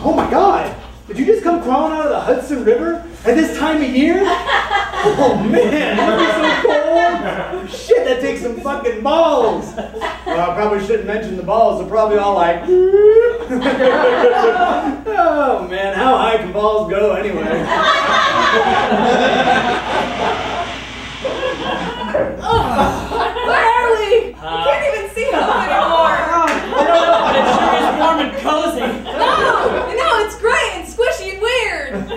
Oh my God! Did you just come crawling out of the Hudson River at this time of year? Oh man, that was so cold! Shit, that takes some fucking balls! Well, I probably shouldn't mention the balls, they're probably all like... Oh man, how high can balls go anyway?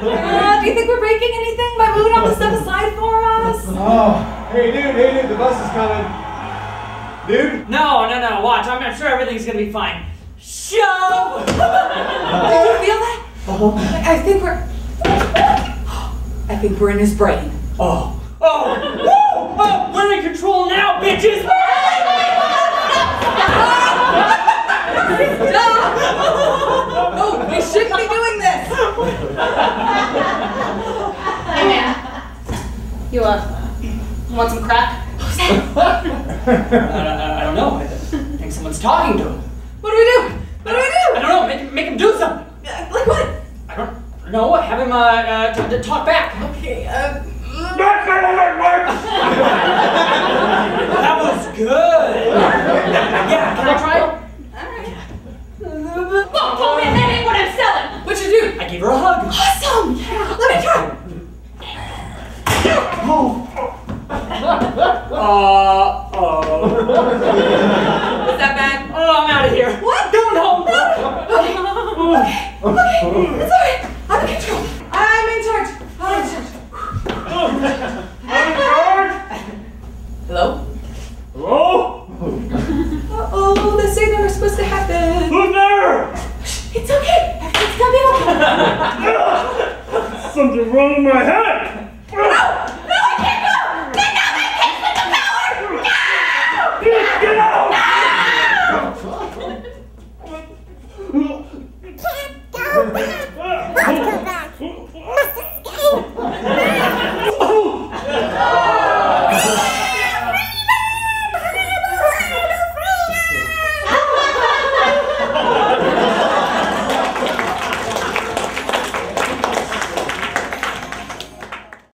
Do you think we're breaking anything by moving all this stuff aside for us? Oh, hey dude, the bus is coming. Dude? No, watch. I'm sure everything's gonna be fine. Show! Did you feel that? I think we're in his brain. Oh! Woo! Oh! We're in control now, bitches! Stop! Oh, we shouldn't be doing this! Hey man, you want some crack? I don't know. I think someone's talking to him. What do we do? I don't know. Make him do something. Like what? I don't know. Have him talk back. Okay. That was good. Yeah. Can I try it? All right. Oh man, that ain't what I'm selling. What'd you do? I gave her a hug. Awesome. Yeah. Let me try. Was that bad? Oh, I'm out of here. What? Don't hold me. Okay. It's all right. I'm in control. I'm in charge. Hello? Hello? Uh-oh, this thing never supposed to happen. Who's there? It's okay. Everything's gonna be okay. Something's wrong in my head.